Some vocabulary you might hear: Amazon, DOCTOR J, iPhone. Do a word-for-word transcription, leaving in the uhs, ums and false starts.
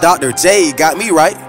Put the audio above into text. Doctor J got me right.